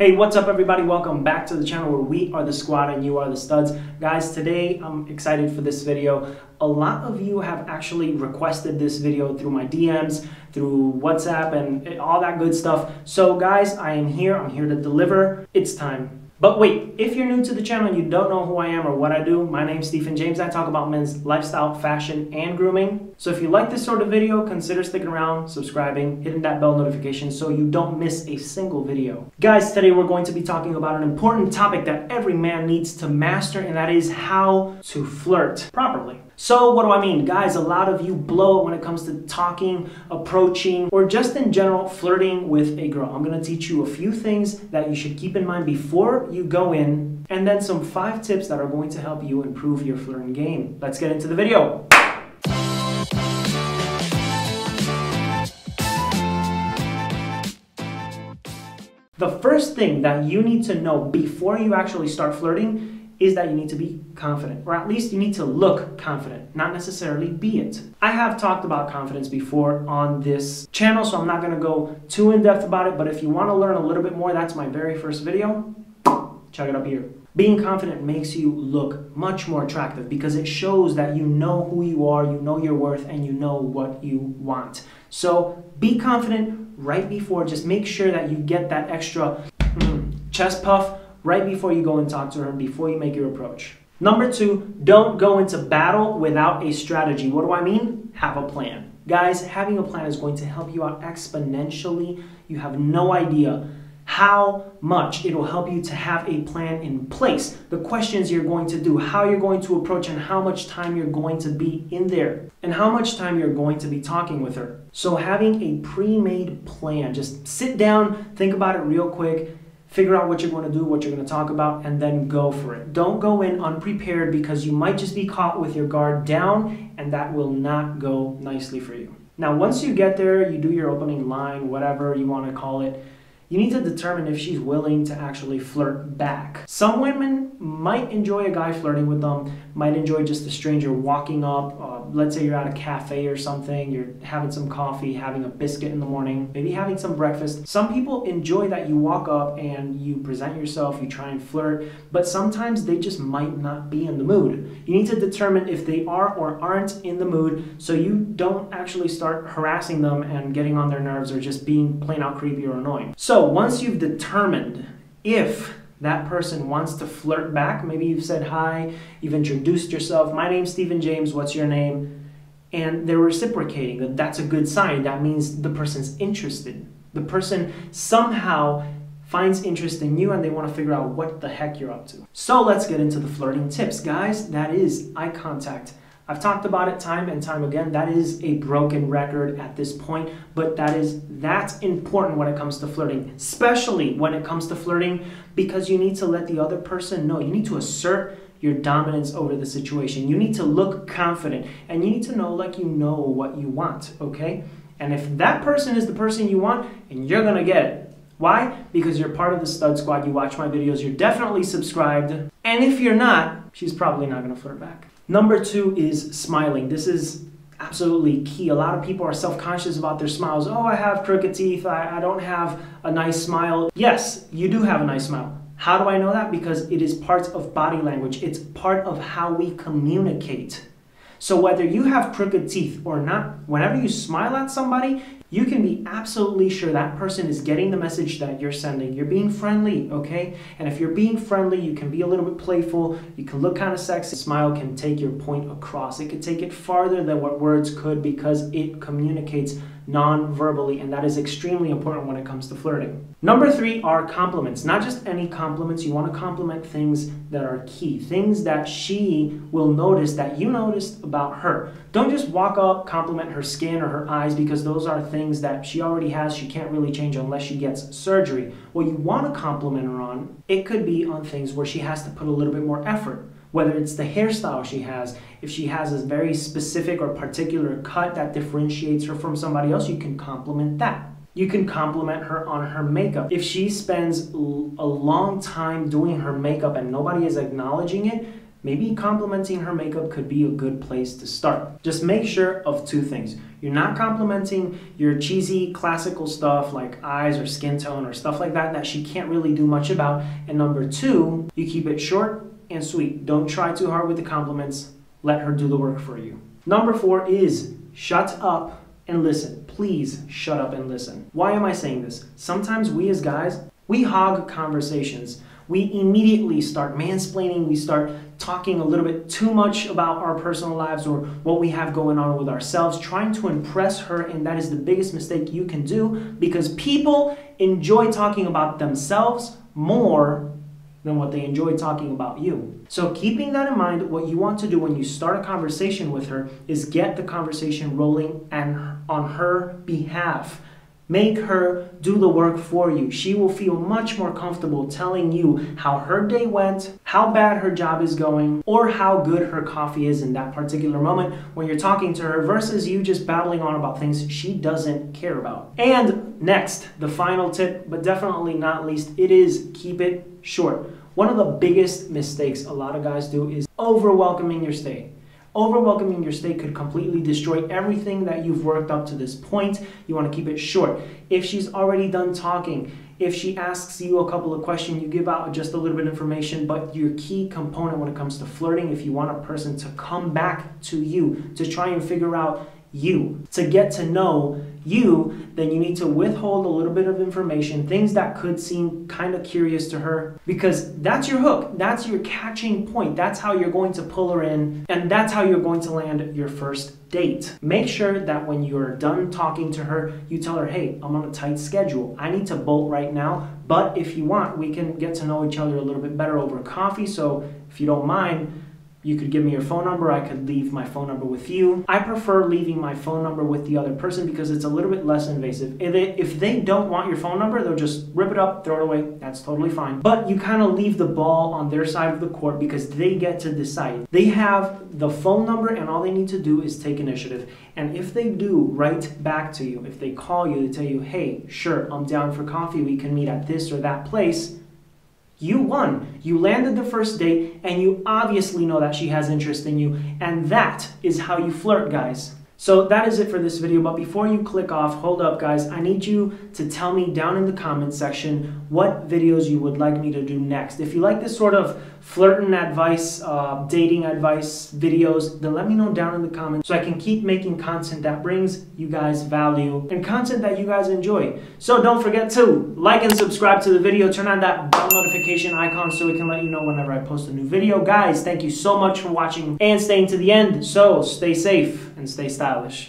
Hey, what's up everybody? Welcome back to the channel where we are the squad and you are the studs. Guys, today I'm excited for this video. A lot of you have actually requested this video through my DMs, through WhatsApp and all that good stuff. So guys, I am here. I'm here to deliver. It's time. But wait, if you're new to the channel and you don't know who I am or what I do, my name's Stephen James. I talk about men's lifestyle, fashion, and grooming. So if you like this sort of video, consider sticking around, subscribing, hitting that bell notification so you don't miss a single video. Guys, today we're going to be talking about an important topic that every man needs to master, and that is how to flirt properly. So what do I mean? Guys, a lot of you blow it when it comes to talking, approaching, or just in general flirting with a girl. I'm gonna teach you a few things that you should keep in mind before you go in, and then some 5 tips that are going to help you improve your flirting game. Let's get into the video. The first thing that you need to know before you actually start flirting is that you need to be confident, or at least you need to look confident, not necessarily be it. I have talked about confidence before on this channel, so I'm not gonna go too in depth about it, but if you wanna learn a little bit more, that's my very first video, check it up here. Being confident makes you look much more attractive because it shows that you know who you are, you know your worth, and you know what you want. So be confident right before, just make sure that you get that extra chest puff right before you go and talk to her, before you make your approach. Number 2, don't go into battle without a strategy. What do I mean? Have a plan. Guys, having a plan is going to help you out exponentially. You have no idea how much it will help you to have a plan in place. The questions you're going to do, how you're going to approach, and how much time you're going to be in there, and how much time you're going to be talking with her. So having a pre-made plan, just sit down, think about it real quick, figure out what you're going to do, what you're going to talk about, and then go for it. Don't go in unprepared because you might just be caught with your guard down, and that will not go nicely for you. Now, once you get there, you do your opening line, whatever you want to call it, you need to determine if she's willing to actually flirt back. Some women might enjoy a guy flirting with them, might enjoy just a stranger walking up. Let's say you're at a cafe or something, you're having some coffee, having a biscuit in the morning, maybe having some breakfast. Some people enjoy that you walk up and you present yourself, you try and flirt, but sometimes they just might not be in the mood. You need to determine if they are or aren't in the mood so you don't actually start harassing them and getting on their nerves or just being plain out creepy or annoying. So once you've determined if that person wants to flirt back, maybe you've said hi, you've introduced yourself, my name's Stephen James, what's your name? And they're reciprocating, that's a good sign. That means the person's interested. The person somehow finds interest in you and they want to figure out what the heck you're up to. So let's get into the flirting tips, guys. That is eye contact. I've talked about it time and time again. That is a broken record at this point, but that's important when it comes to flirting, especially when it comes to flirting, because you need to let the other person know. You need to assert your dominance over the situation. You need to look confident, and you need to know like you know what you want, okay? And if that person is the person you want, and you're gonna get it. Why? Because you're part of the Stud Squad, you watch my videos, you're definitely subscribed, and if you're not, she's probably not gonna flirt back. Number 2 is smiling. This is absolutely key. A lot of people are self-conscious about their smiles. Oh, I have crooked teeth, I don't have a nice smile. Yes, you do have a nice smile. How do I know that? Because it is part of body language. It's part of how we communicate. So whether you have crooked teeth or not, whenever you smile at somebody, you can be absolutely sure that person is getting the message that you're sending. You're being friendly, okay? And if you're being friendly, you can be a little bit playful, you can look kind of sexy. A smile can take your point across. It could take it farther than what words could because it communicates non-verbally, and that is extremely important when it comes to flirting. Number 3 are compliments. Not just any compliments. You want to compliment things that are key, things that she will notice that you noticed about her. Don't just walk up, compliment her skin or her eyes because those are things that she already has, she can't really change unless she gets surgery. What you want to compliment her on, it could be on things where she has to put a little bit more effort. Whether it's the hairstyle she has, if she has a very specific or particular cut that differentiates her from somebody else, you can compliment that. You can compliment her on her makeup. If she spends a long time doing her makeup and nobody is acknowledging it, Maybe complimenting her makeup could be a good place to start. Just make sure of two things. You're not complimenting your cheesy classical stuff like eyes or skin tone or stuff like that she can't really do much about. And number two, you keep it short and sweet. Don't try too hard with the compliments. Let her do the work for you. Number four is shut up and listen. Please shut up and listen. Why am I saying this? Sometimes we as guys, we hog conversations. We immediately start mansplaining, we start talking a little bit too much about our personal lives or what we have going on with ourselves, trying to impress her, and that is the biggest mistake you can do because people enjoy talking about themselves more than what they enjoy talking about you. So keeping that in mind, what you want to do when you start a conversation with her is get the conversation rolling and on her behalf. Make her do the work for you. She will feel much more comfortable telling you how her day went, how bad her job is going, or how good her coffee is in that particular moment when you're talking to her versus you just babbling on about things she doesn't care about. And next, the final tip, but definitely not least, it is keep it short. One of the biggest mistakes a lot of guys do is overwhelming your stay. Overwhelming your stay could completely destroy everything that you've worked up to this point. You want to keep it short. If she's already done talking, if she asks you a couple of questions, you give out just a little bit of information, but your key component when it comes to flirting, if you want a person to come back to you, to try and figure out you, to get to know you, then you need to withhold a little bit of information, things that could seem kind of curious to her, because that's your hook, that's your catching point, that's how you're going to pull her in, and that's how you're going to land your first date. Make sure that when you're done talking to her, you tell her, hey, I'm on a tight schedule, I need to bolt right now, but if you want, we can get to know each other a little bit better over coffee, so if you don't mind, you could give me your phone number, I could leave my phone number with you. I prefer leaving my phone number with the other person because it's a little bit less invasive. If they don't want your phone number, they'll just rip it up, throw it away, that's totally fine. But you kind of leave the ball on their side of the court because they get to decide. They have the phone number and all they need to do is take initiative. And if they do write back to you, if they call you, they tell you, hey, sure, I'm down for coffee, we can meet at this or that place, you won. You landed the first date and you obviously know that she has interest in you, and that is how you flirt, guys. So that is it for this video, but before you click off, hold up guys, I need you to tell me down in the comment section what videos you would like me to do next. If you like this sort of flirting advice, dating advice videos, then let me know down in the comments so I can keep making content that brings you guys value and content that you guys enjoy. So don't forget to like and subscribe to the video, turn on that bell notification icon so it can let you know whenever I post a new video. Guys, thank you so much for watching and staying to the end, so stay safe and stay stylish.